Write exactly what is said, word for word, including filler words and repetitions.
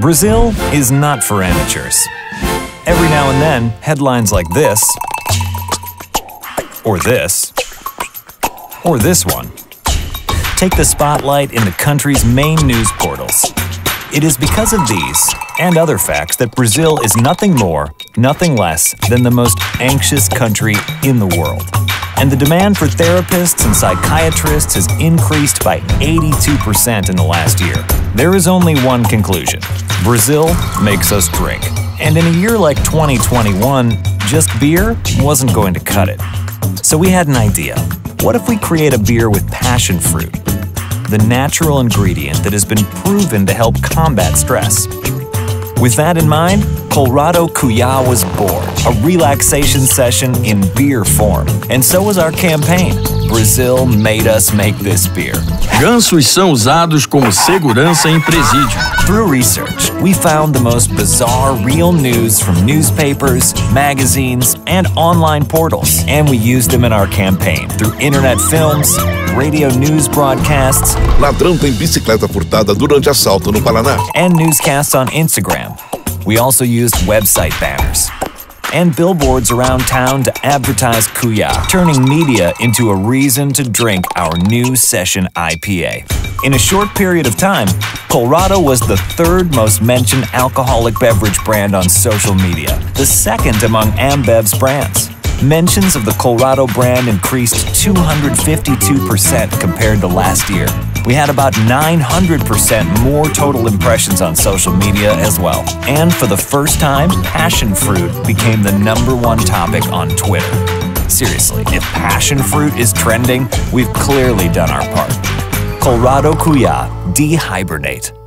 Brazil is not for amateurs. Every now and then, headlines like this, or this, or this one, take the spotlight in the country's main news portals. It is because of these and other facts that Brazil is nothing more, nothing less than the most anxious country in the world. And the demand for therapists and psychiatrists has increased by eighty-two percent in the last year. There is only one conclusion: Brazil makes us drink. And in a year like twenty twenty-one, just beer wasn't going to cut it. So we had an idea. What if we create a beer with passion fruit, the natural ingredient that has been proven to help combat stress? With that in mind, Colorado Cuyá was born, a relaxation session in beer form. And so was our campaign, Brazil made us make this beer. Gansos são usados como segurança em presídio. Through research, we found the most bizarre real news from newspapers, magazines, and online portals. And we used them in our campaign through internet films, radio news broadcasts. Ladrão tem bicicleta furtada durante assalto no Paraná. And newscasts on Instagram. We also used website banners and billboards around town to advertise Cuyá, turning media into a reason to drink our new session I P A. In a short period of time, Colorado was the third most mentioned alcoholic beverage brand on social media, the second among Ambev's brands. Mentions of the Colorado brand increased two hundred fifty-two percent compared to last year. We had about nine hundred percent more total impressions on social media as well. And for the first time, passion fruit became the number one topic on Twitter. Seriously, if passion fruit is trending, we've clearly done our part. Colorado Cuyá, dehibernate.